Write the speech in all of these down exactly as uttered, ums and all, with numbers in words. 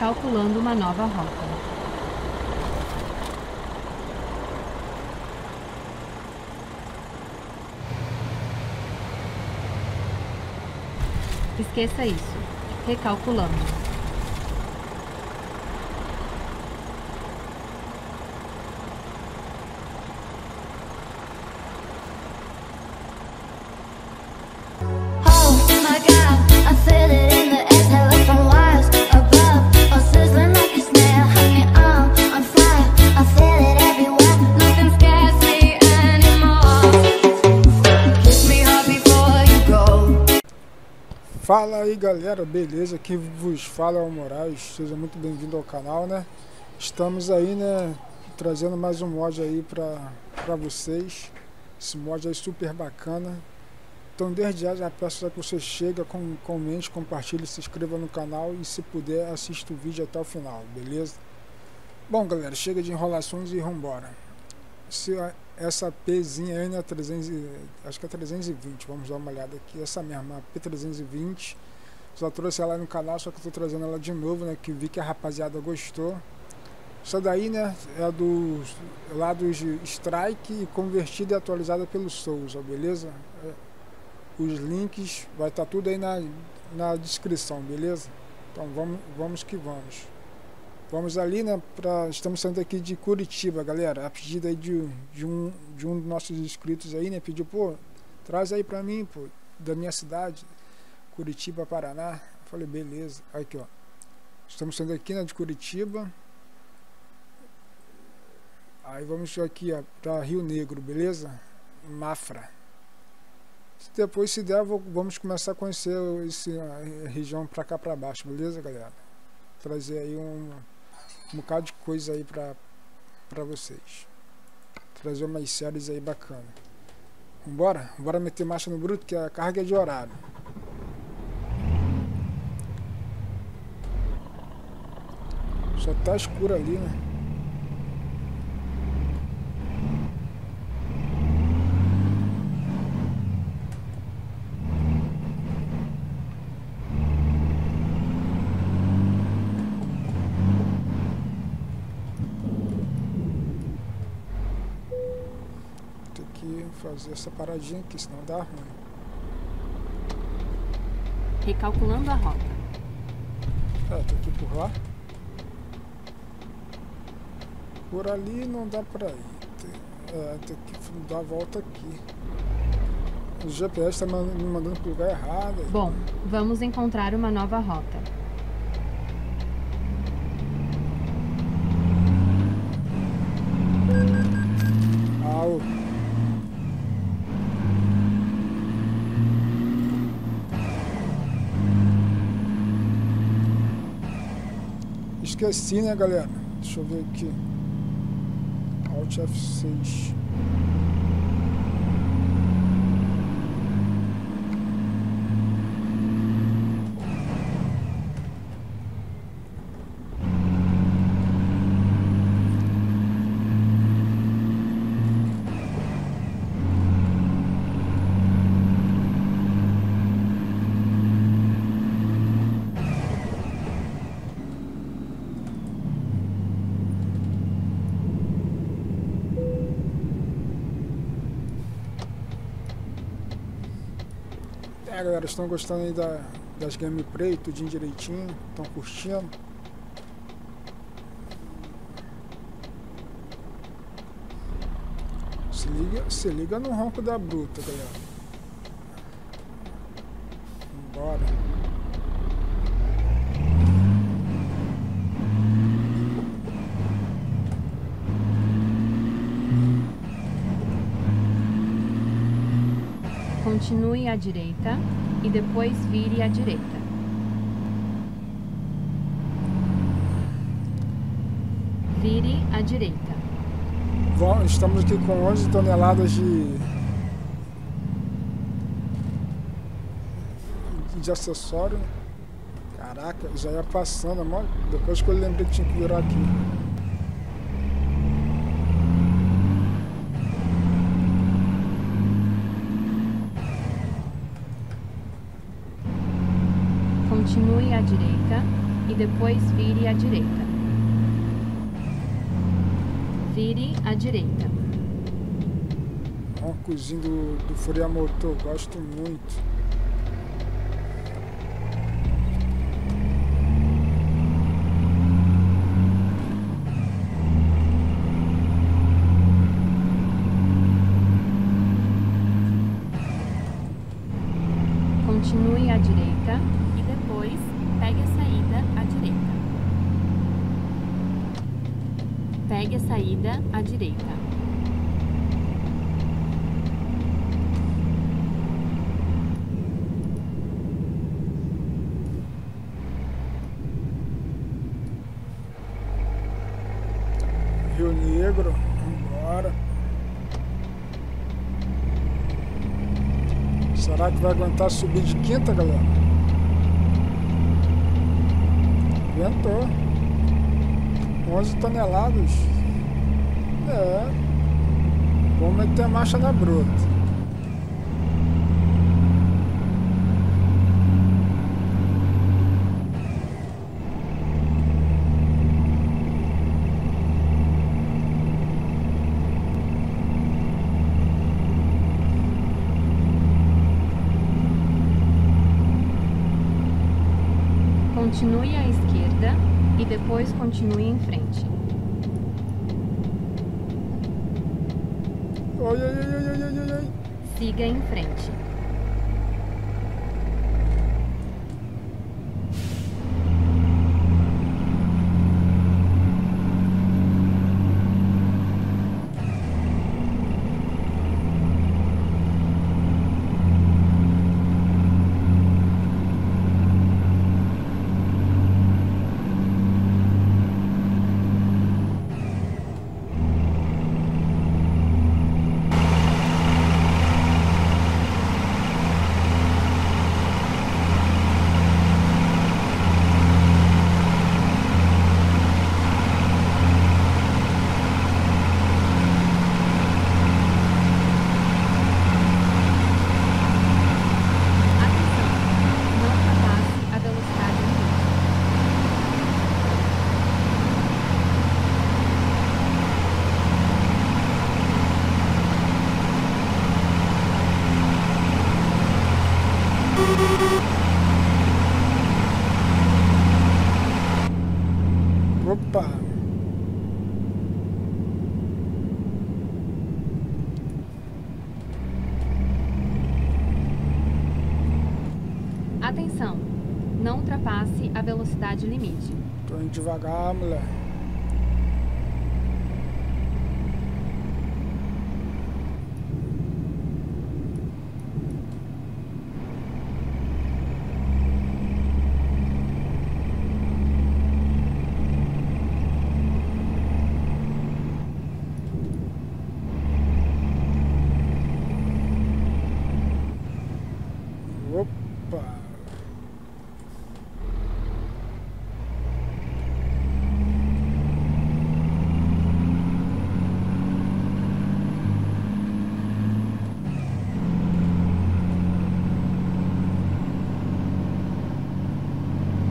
calculando uma nova rota. Esqueça isso. Recalculando. Fala aí galera, beleza? Aqui vos fala é o Moraes, seja muito bem-vindo ao canal, né? Estamos aí, né, trazendo mais um mod aí pra, pra vocês. Esse mod é super bacana. Então desde já, já peço que você chega, com, comente, compartilhe, se inscreva no canal e se puder assista o vídeo até o final, beleza? Bom galera, chega de enrolações e vambora. Se essa Pzinha aí, né, trezentos, acho que é trezentos e vinte, vamos dar uma olhada aqui, essa mesma, P trezentos e vinte, já trouxe ela no canal, só que eu tô trazendo ela de novo, né, que vi que a rapaziada gostou. Essa daí, né, é do lado de Strike, convertida e atualizada pelo Souza, beleza? Os links, vai estar tá tudo aí na, na descrição, beleza? Então vamos, vamos que vamos. Vamos ali, né, pra, estamos saindo aqui de Curitiba, galera, a pedido aí de, de, um, de um dos nossos inscritos aí, né, pediu, pô, traz aí pra mim, pô, da minha cidade, Curitiba, Paraná. Eu falei, beleza, aqui, ó, estamos saindo aqui, né, de Curitiba, aí vamos aqui, ó, pra Rio Negro, beleza, Mafra. Depois, se der, vou, vamos começar a conhecer esse, a região pra cá pra baixo, beleza, galera? Trazer aí um... um bocado de coisa aí pra, pra vocês. Trazer umas séries aí bacana. Vambora? Bora meter marcha no bruto, que a carga é de horário. Só tá escuro ali, né? Fazer essa paradinha aqui, senão dá ruim. Recalculando a rota. É, tem que empurrar. Por ali não dá pra ir. Tem, é, tem que dar a volta aqui. O G P S tá me mandando pro lugar errado. Bom, vamos encontrar uma nova rota. Ah, o... esqueci, né, galera? Deixa eu ver aqui. Alt F seis. É, galera, estão gostando aí da, das gameplay, tudinho direitinho, estão curtindo. Se liga, se liga no ronco da bruta, galera. Vambora. Continue à direita e depois vire à direita. Vire à direita. Bom, estamos aqui com onze toneladas de, de acessório. Caraca, já ia passando, mano. Depois que eu lembrei que tinha que virar aqui. Continue à direita e depois vire à direita. Vire à direita. Ó, cozinho do, do Furiamoto, gosto muito. Continue à direita e depois pegue a saída à direita. Pegue a saída à direita. Rio Negro, embora. Será que vai aguentar subir de quinta, galera? Aguentou. onze toneladas. É. Vamos meter a marcha na bruta. Continue à esquerda e depois continue em frente. Oi, oi, oi, oi, oi, oi. Siga em frente. Opa! Atenção! Não ultrapasse a velocidade limite. Tô indo devagar, mulher.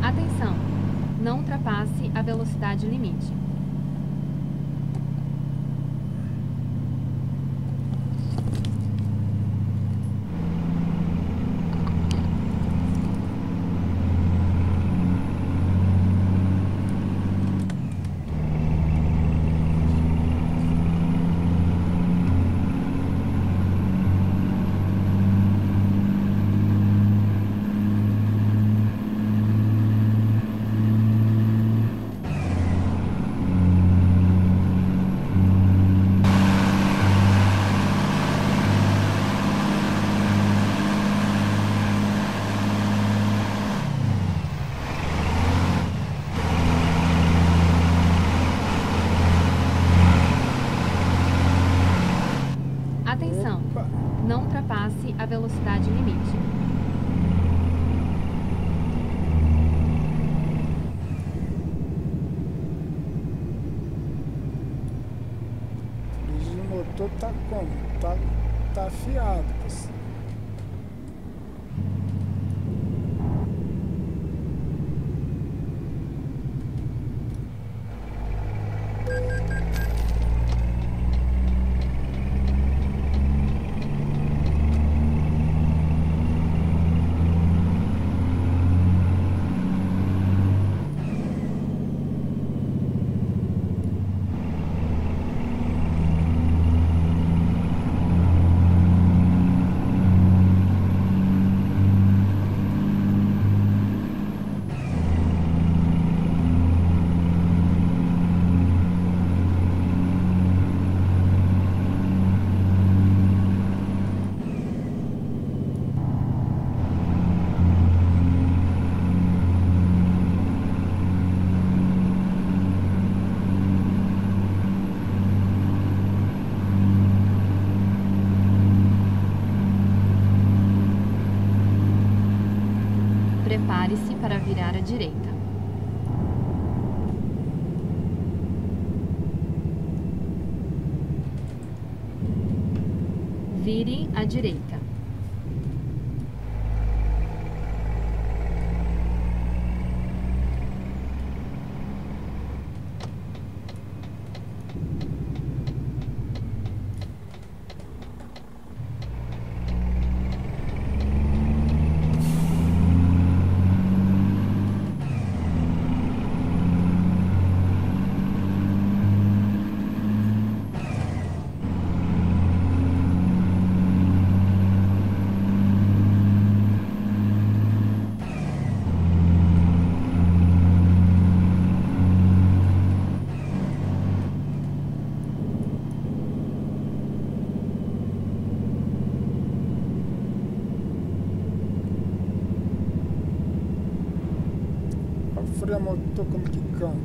Atenção, não ultrapasse a velocidade limite. Atenção, não ultrapasse a velocidade limite. O motor tá como? Tá, tá afiado. Prepare-se para virar à direita. Vire à direita. Furiamoto como que canta.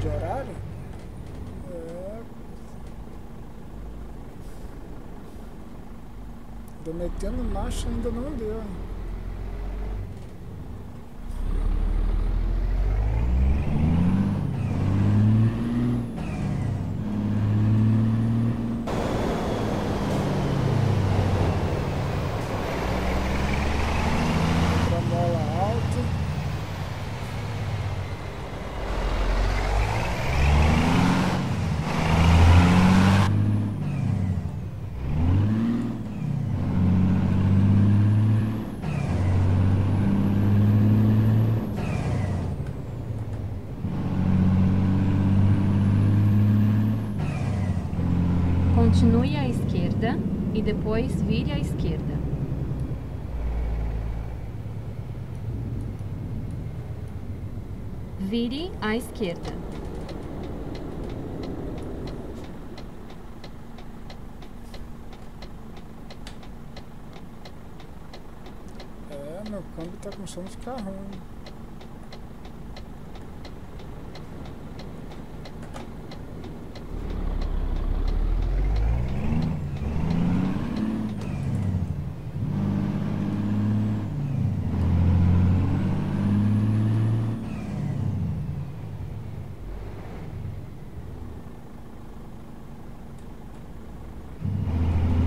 De horário? É... Tô metendo marcha, ainda não deu. Continue à esquerda e depois vire à esquerda. Vire à esquerda. É, meu câmbio tá começando a ficar ruim.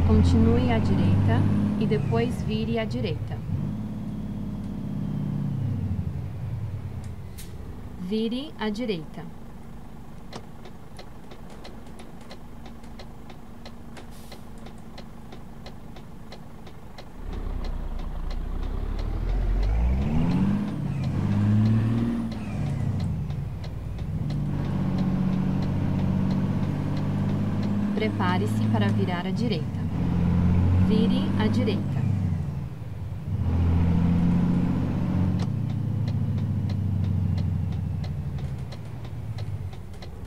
Continue à direita e depois vire à direita. Vire à direita. Prepare-se para virar à direita. Vire à direita.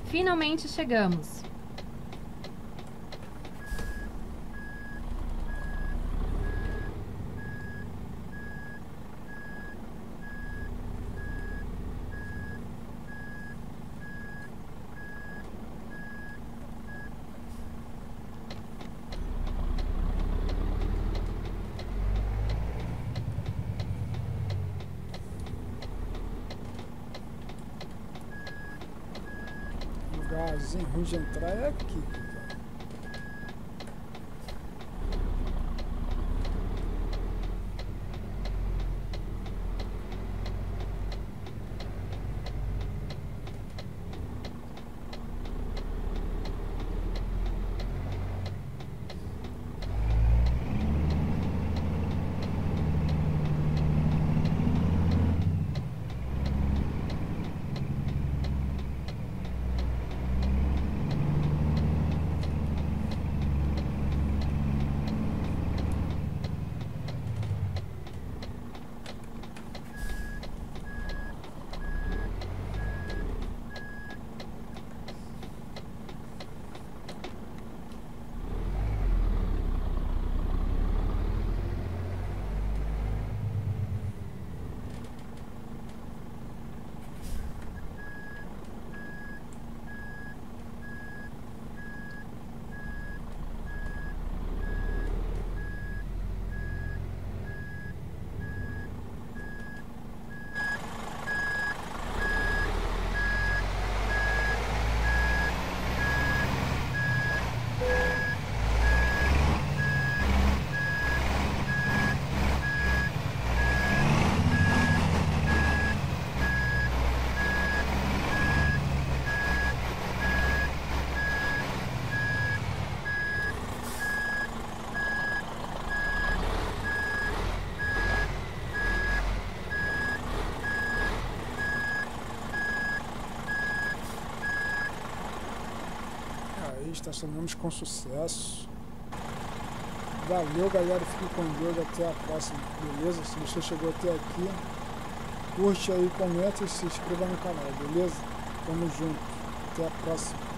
Finalmente chegamos. Sem ruim de entrar é aqui. aí, estacionamos com sucesso. Valeu, galera, fique com Deus, até a próxima, beleza? Se você chegou até aqui, curte aí, comenta e se inscreva no canal, beleza? Tamo junto, até a próxima.